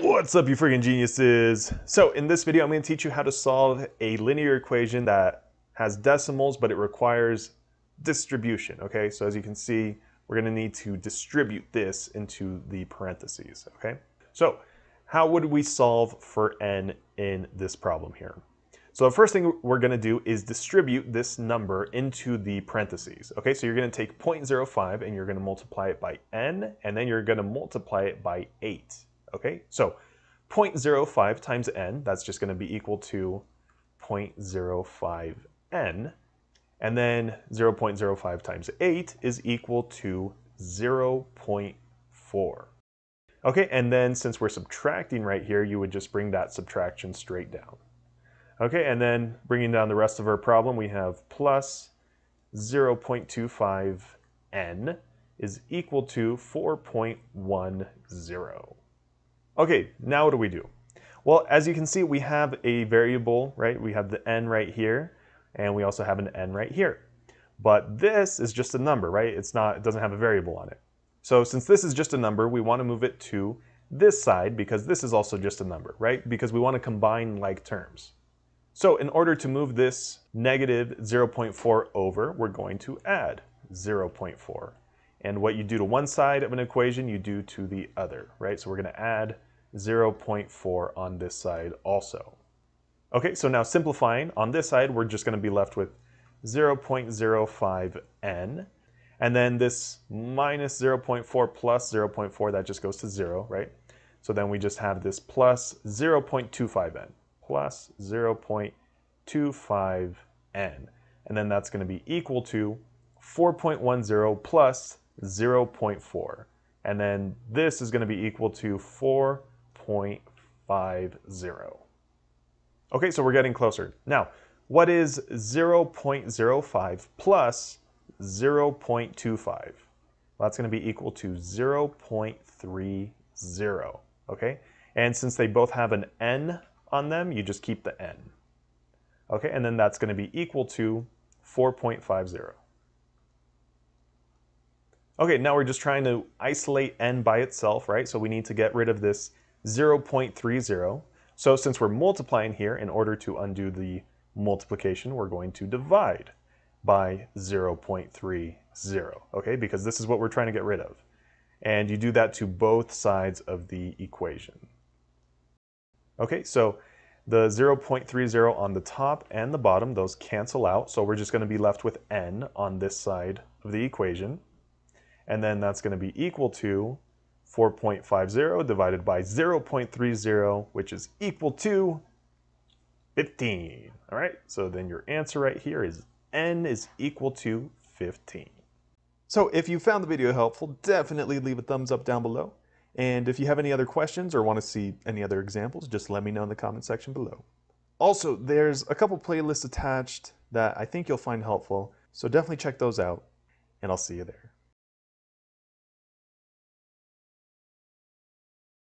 What's up, you freaking geniuses? So in this video, I'm going to teach you how to solve a linear equation that has decimals, but it requires distribution. Okay, so as you can see, we're going to need to distribute this into the parentheses. Okay, so how would we solve for n in this problem here? So the first thing we're going to do is distribute this number into the parentheses. Okay, so you're going to take 0.05 and you're going to multiply it by n, and then you're going to multiply it by 8. Okay, so 0.05 times n, that's just going to be equal to 0.05n, and then 0.05 times 8 is equal to 0.4. Okay, and then since we're subtracting right here, you would just bring that subtraction straight down. Okay, and then bringing down the rest of our problem, we have plus 0.25n is equal to 4.10. Okay, now what do we do? Well, as you can see, we have a variable, right? We have the n right here, and we also have an n right here. But this is just a number, right? It doesn't have a variable on it. So since this is just a number, we want to move it to this side because this is also just a number, right? Because we want to combine like terms. So in order to move this negative 0.4 over, we're going to add 0.4. And what you do to one side of an equation, you do to the other, right? So we're going to add 0.4 on this side also. Okay, so now simplifying on this side, we're just going to be left with 0.05n. And then this minus 0.4 plus 0.4, that just goes to 0, right? So then we just have this plus 0.25n, plus 0.25n. And then that's going to be equal to 4.10 plus 0.4, and then this is going to be equal to 4.50. Okay, so we're getting closer. Now, what is 0.05 plus 0.25? Well, that's going to be equal to 0.30. Okay, and since they both have an n on them, you just keep the n. Okay, and then that's going to be equal to 4.50. Okay, now we're just trying to isolate n by itself, right? So we need to get rid of this 0.30. So since we're multiplying here, in order to undo the multiplication, we're going to divide by 0.30, okay? Because this is what we're trying to get rid of. And you do that to both sides of the equation. Okay, so the 0.30 on the top and the bottom, those cancel out. So we're just going to be left with n on this side of the equation. And then that's going to be equal to 4.50 divided by 0.30, which is equal to 15. All right, so then your answer right here is n is equal to 15. So if you found the video helpful, definitely leave a thumbs up down below. And if you have any other questions or want to see any other examples, just let me know in the comment section below. Also, there's a couple playlists attached that I think you'll find helpful, so definitely check those out, and I'll see you there.